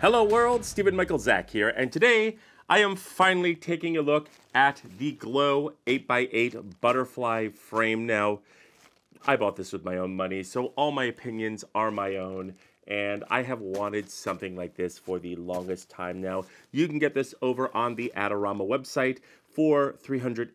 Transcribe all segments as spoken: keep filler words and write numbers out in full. Hello world, Stephen Michael Zach here, and today I am finally taking a look at the Glow eight by eight Butterfly Frame. Now, I bought this with my own money, so all my opinions are my own, and I have wanted something like this for the longest time now. You can get this over on the Adorama website for three hundred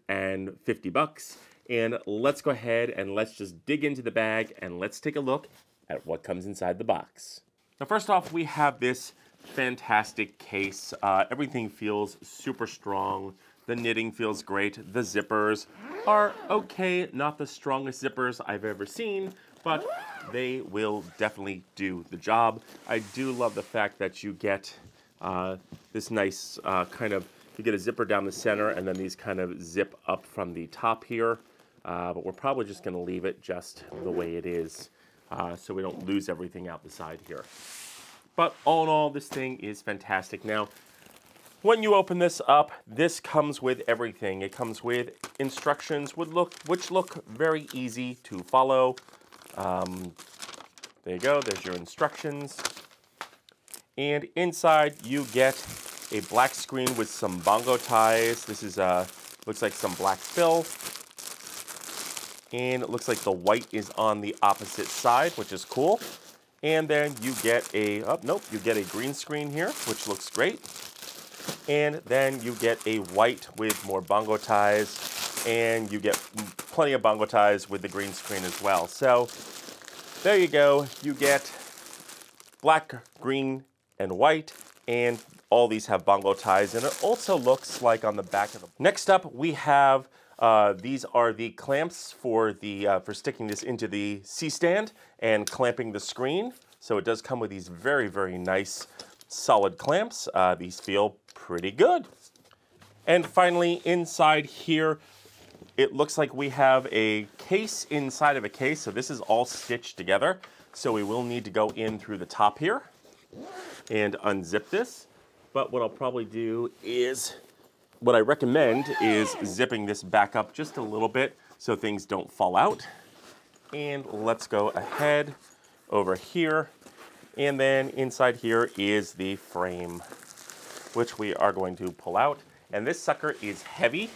fifty bucks, and let's go ahead and let's just dig into the bag and let's take a look at what comes inside the box. Now, first off, we have this fantastic case. Uh, everything feels super strong. The knitting feels great. The zippers are okay. Not the strongest zippers I've ever seen, but they will definitely do the job. I do love the fact that you get uh, this nice uh, kind of, you get a zipper down the center and then these kind of zip up from the top here. Uh, but we're probably just gonna leave it just the way it is uh, so we don't lose everything out the side here. But all in all, this thing is fantastic. Now, when you open this up, this comes with everything. It comes with instructions, would look, which look very easy to follow. Um, there you go, there's your instructions. And inside you get a black screen with some Bongo Ties. This is, uh, looks like some black fill. And it looks like the white is on the opposite side, which is cool. And then you get a, oh, nope, you get a green screen here, which looks great. And then you get a white with more Bongo Ties, and you get plenty of Bongo Ties with the green screen as well. So there you go, you get black, green, and white, and all these have Bongo Ties, and it also looks like on the back of them. Next up, we have Uh, these are the clamps for the uh, for sticking this into the C-stand and clamping the screen. So it does come with these very, very nice solid clamps. Uh, these feel pretty good. And finally, inside here, it looks like we have a case inside of a case. So this is all stitched together. So we will need to go in through the top here and unzip this. But what I'll probably do is, what I recommend is zipping this back up just a little bit so things don't fall out. And let's go ahead over here. And then inside here is the frame, which we are going to pull out. And this sucker is heavy,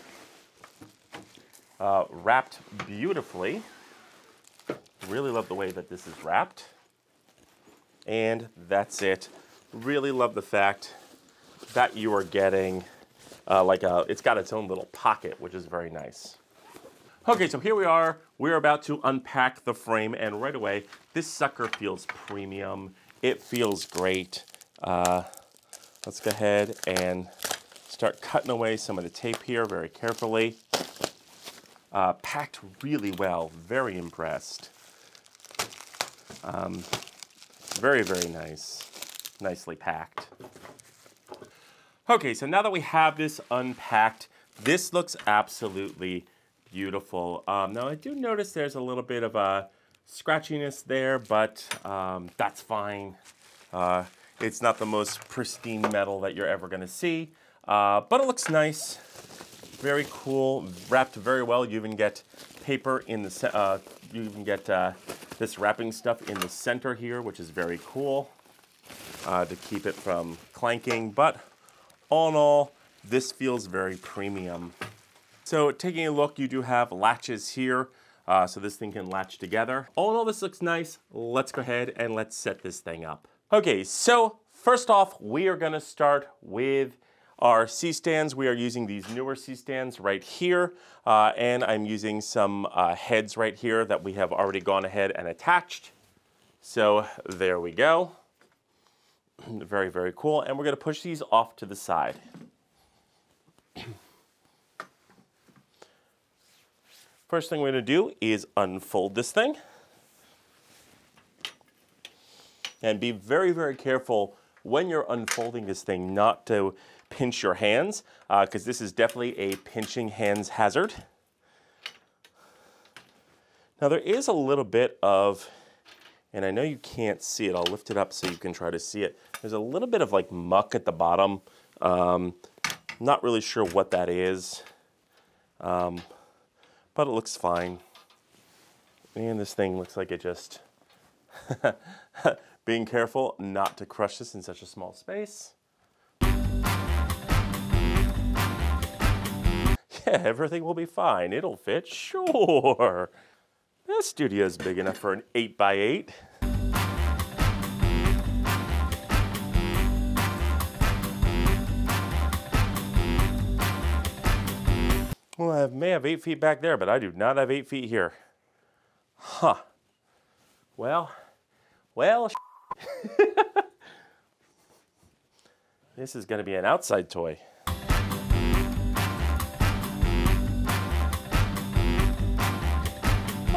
uh, wrapped beautifully. Really love the way that this is wrapped. And that's it. Really love the fact that you are getting Uh, like a, it's got its own little pocket, which is very nice. Okay, so here we are. We're about to unpack the frame, and right away, this sucker feels premium. It feels great. Uh, let's go ahead and start cutting away some of the tape here very carefully. Uh, packed really well, very impressed. Um, very, very nice, nicely packed. Okay, so now that we have this unpacked, this looks absolutely beautiful. Um, now I do notice there's a little bit of a scratchiness there, but um, that's fine. Uh, it's not the most pristine metal that you're ever gonna see, uh, but it looks nice, very cool, wrapped very well. You even get paper in the, uh, you even get uh, this wrapping stuff in the center here, which is very cool uh, to keep it from clanking, but all in all, this feels very premium. So taking a look, you do have latches here, uh, so this thing can latch together. All in all, this looks nice. Let's go ahead and let's set this thing up. Okay, so first off, we are gonna start with our C-stands. We are using these newer C-stands right here, uh, and I'm using some uh, heads right here that we have already gone ahead and attached. So there we go. Very, very cool. And we're going to push these off to the side. First thing we're going to do is unfold this thing. And be very, very careful when you're unfolding this thing not to pinch your hands, because uh, this is definitely a pinching hands hazard. Now there is a little bit of, and I know you can't see it, I'll lift it up so you can try to see it. There's a little bit of like muck at the bottom. Um, not really sure what that is, um, but it looks fine. And this thing looks like it just being careful not to crush this in such a small space. Yeah, everything will be fine. It'll fit, sure. This studio is big enough for an eight by eight. Well, I may have eight feet back there, but I do not have eight feet here. Huh. Well, well, this is gonna be an outside toy.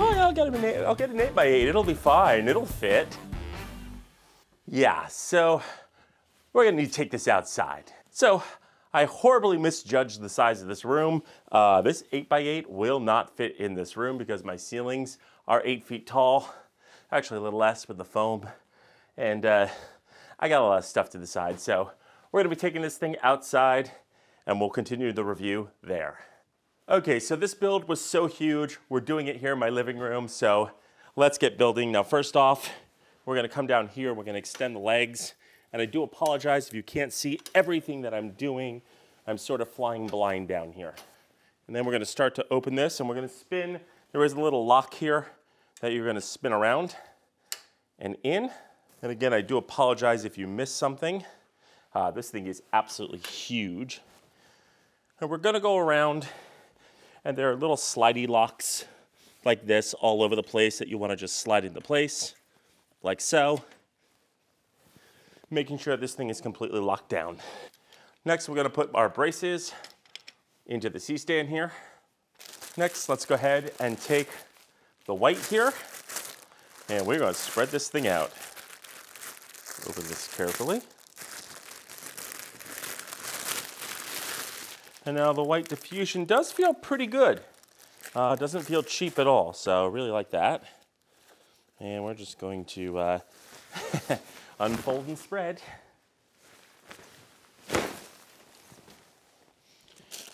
I'll get an eight by eight, it'll be fine, it'll fit. Yeah, so we're gonna need to take this outside. So I horribly misjudged the size of this room. Uh, this eight by eight will not fit in this room because my ceilings are eight feet tall, actually a little less with the foam. And uh, I got a lot of stuff to the side. So we're gonna be taking this thing outside and we'll continue the review there. Okay, so this build was so huge. We're doing it here in my living room, so let's get building. Now, first off, we're gonna come down here, we're gonna extend the legs, and I do apologize if you can't see everything that I'm doing. I'm sort of flying blind down here. And then we're gonna start to open this, and we're gonna spin. There is a little lock here that you're gonna spin around and in. And again, I do apologize if you missed something. Uh, this thing is absolutely huge. And we're gonna go around. And there are little slidey locks like this all over the place that you want to just slide into place, like so. Making sure this thing is completely locked down. Next, we're going to put our braces into the C-stand here. Next, let's go ahead and take the white here, and we're going to spread this thing out. Open this carefully. And now the white diffusion does feel pretty good. Uh, doesn't feel cheap at all, so really like that. And we're just going to uh, unfold and spread.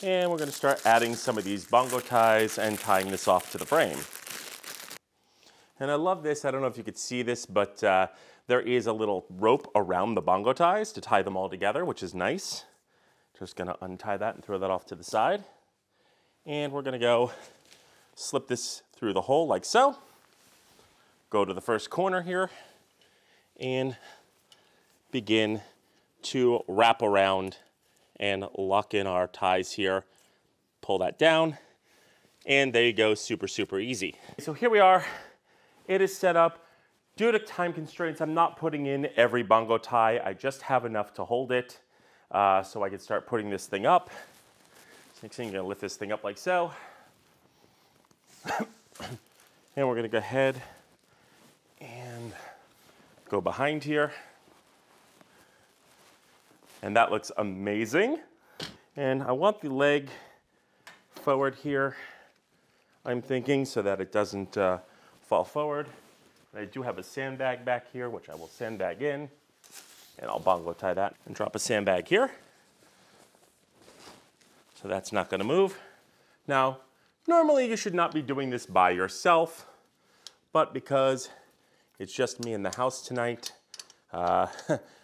And we're gonna start adding some of these bongo ties and tying this off to the frame. And I love this, I don't know if you could see this, but uh, there is a little rope around the bongo ties to tie them all together, which is nice. Just gonna untie that and throw that off to the side. And we're gonna go slip this through the hole like so. Go to the first corner here and begin to wrap around and lock in our ties here. Pull that down and there you go, super, super easy. So here we are, it is set up. Due to time constraints, I'm not putting in every bongo tie. I just have enough to hold it. Uh, so I can start putting this thing up. Next thing, you're gonna lift this thing up like so. And we're gonna go ahead and go behind here. And that looks amazing. And I want the leg forward here, I'm thinking, so that it doesn't uh, fall forward. And I do have a sandbag back here, which I will sandbag in. And I'll bongo tie that and drop a sandbag here. So that's not gonna move. Now, normally you should not be doing this by yourself, but because it's just me in the house tonight, uh,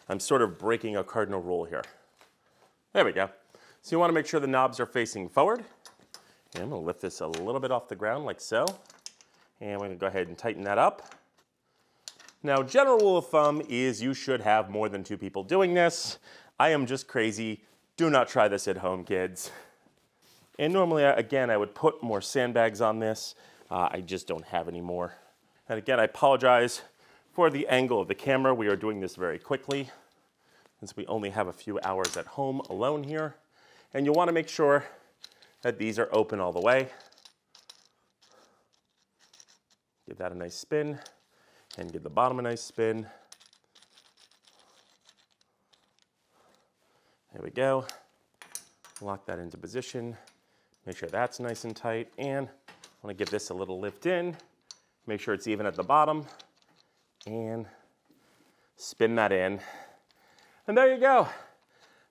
I'm sort of breaking a cardinal rule here. There we go. So you wanna make sure the knobs are facing forward. And I'm gonna lift this a little bit off the ground like so. And we're gonna go ahead and tighten that up. Now, general rule of thumb is you should have more than two people doing this. I am just crazy. Do not try this at home, kids. And normally, again, I would put more sandbags on this. Uh, I just don't have any more. And again, I apologize for the angle of the camera. We are doing this very quickly since we only have a few hours at home alone here. And you'll want to make sure that these are open all the way. Give that a nice spin. And give the bottom a nice spin. There we go. Lock that into position. Make sure that's nice and tight. And I wanna give this a little lift in. Make sure it's even at the bottom. And spin that in. And there you go.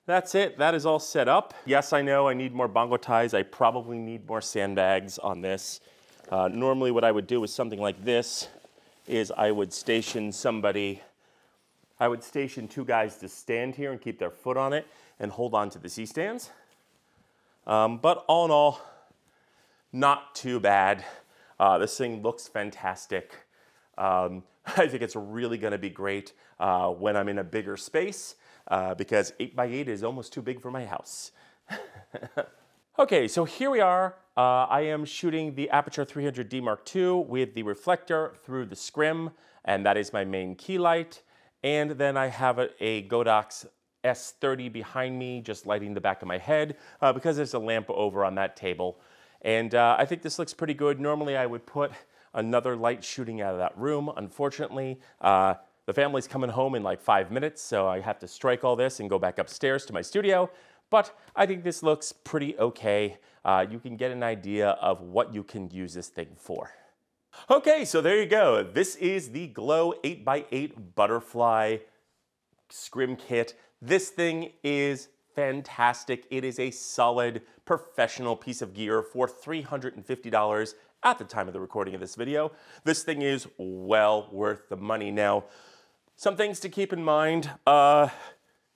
That's it, that is all set up. Yes, I know I need more bongo ties. I probably need more sandbags on this. Uh, normally what I would do is something like this. Is I would station somebody I would station two guys to stand here and keep their foot on it and hold on to the C-stands. Um, but all in all, not too bad. Uh, this thing looks fantastic. Um, I think it's really gonna be great uh, when I'm in a bigger space uh, because eight by eight is almost too big for my house. Okay, so here we are. Uh, I am shooting the Aperture three hundred D Mark two with the reflector through the scrim, and that is my main key light. And then I have a, a Godox S thirty behind me, just lighting the back of my head uh, because there's a lamp over on that table. And uh, I think this looks pretty good. Normally I would put another light shooting out of that room. Unfortunately, uh, the family's coming home in like five minutes, so I have to strike all this and go back upstairs to my studio. But I think this looks pretty okay. Uh, you can get an idea of what you can use this thing for. Okay, so there you go. This is the Glow eight by eight Butterfly Scrim Kit. This thing is fantastic. It is a solid, professional piece of gear for three hundred fifty dollars at the time of the recording of this video. This thing is well worth the money. Now, some things to keep in mind. Uh,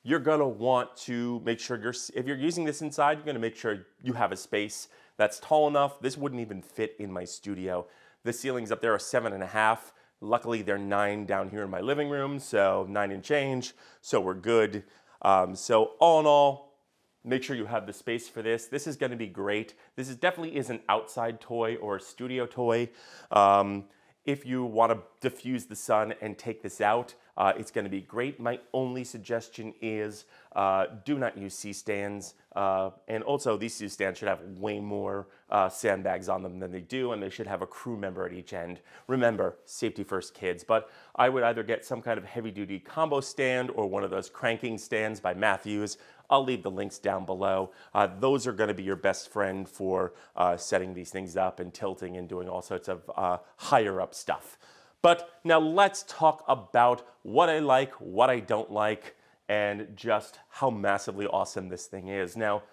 you're gonna want to make sure you're, if you're using this inside, you're gonna make sure you have a space that's tall enough. This wouldn't even fit in my studio. The ceilings up there are seven and a half. Luckily, they're nine down here in my living room, so nine and change, so we're good. Um, so all in all, make sure you have the space for this. This is gonna be great. This is definitely is an outside toy or a studio toy. Um, if you wanna diffuse the sun and take this out, uh, it's gonna be great. My only suggestion is uh, do not use C-stands. Uh, and also these C-stands should have way more uh, sandbags on them than they do, and they should have a crew member at each end. Remember, safety first, kids. But I would either get some kind of heavy duty combo stand or one of those cranking stands by Matthews. I'll leave the links down below. Uh, those are gonna be your best friend for uh, setting these things up and tilting and doing all sorts of uh, higher up stuff. But now let's talk about what I like, what I don't like, and just how massively awesome this thing is. Now,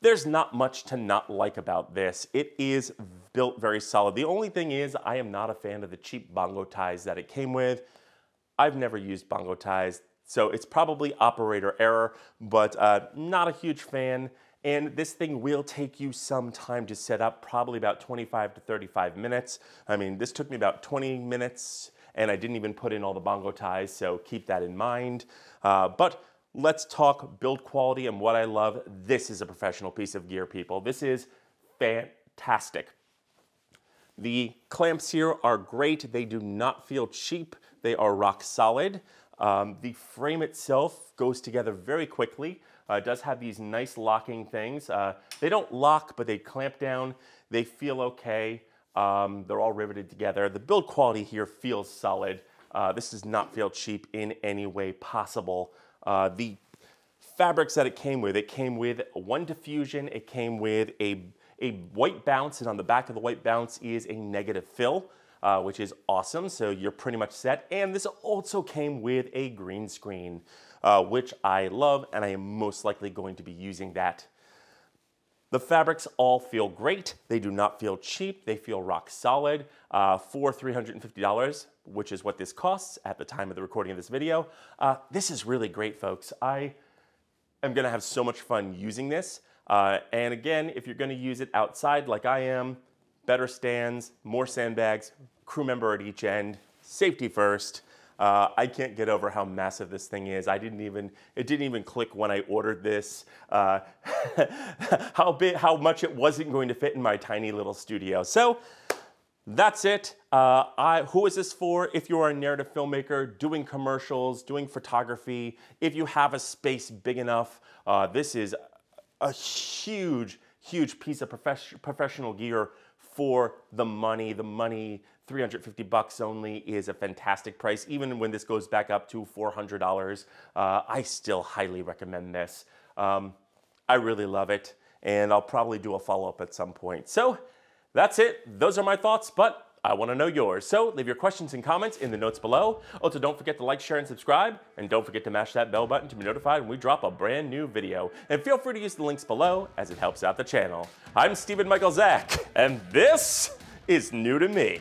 there's not much to not like about this. It is built very solid. The only thing is I am not a fan of the cheap Bongo Ties that it came with. I've never used Bongo Ties. So it's probably operator error, but uh, not a huge fan. And this thing will take you some time to set up, probably about twenty-five to thirty-five minutes. I mean, this took me about twenty minutes and I didn't even put in all the Bongo Ties, so keep that in mind. Uh, but let's talk build quality and what I love. This is a professional piece of gear, people. This is fantastic. The clamps here are great. They do not feel cheap. They are rock solid. Um, the frame itself goes together very quickly. Uh, it does have these nice locking things. Uh, they don't lock, but they clamp down. They feel okay. Um, they're all riveted together. The build quality here feels solid. Uh, this does not feel cheap in any way possible. Uh, the fabrics that it came with, it came with one diffusion. It came with a, a white bounce, and on the back of the white bounce is a negative fill. Uh, which is awesome, so you're pretty much set. And this also came with a green screen, uh, which I love, and I am most likely going to be using that. The fabrics all feel great. They do not feel cheap. They feel rock solid. Uh, for three hundred fifty dollars, which is what this costs at the time of the recording of this video, uh, this is really great, folks. I am gonna have so much fun using this. Uh, and again, if you're gonna use it outside like I am, better stands, more sandbags, crew member at each end, safety first. Uh, I can't get over how massive this thing is. I didn't even, it didn't even click when I ordered this, uh, how big, how much it wasn't going to fit in my tiny little studio. So that's it. Uh, I, who is this for? If you are a narrative filmmaker doing commercials, doing photography, if you have a space big enough, uh, this is a huge, huge piece of profes- professional gear for the money. The money, three hundred fifty bucks only, is a fantastic price. Even when this goes back up to four hundred dollars, uh, I still highly recommend this. Um, I really love it, and I'll probably do a follow-up at some point. So that's it. Those are my thoughts, but I wanna know yours. So leave your questions and comments in the notes below. Also, don't forget to like, share, and subscribe, and don't forget to mash that bell button to be notified when we drop a brand new video. And feel free to use the links below, as it helps out the channel. I'm Stephen Michael Zach, and this is New to Me.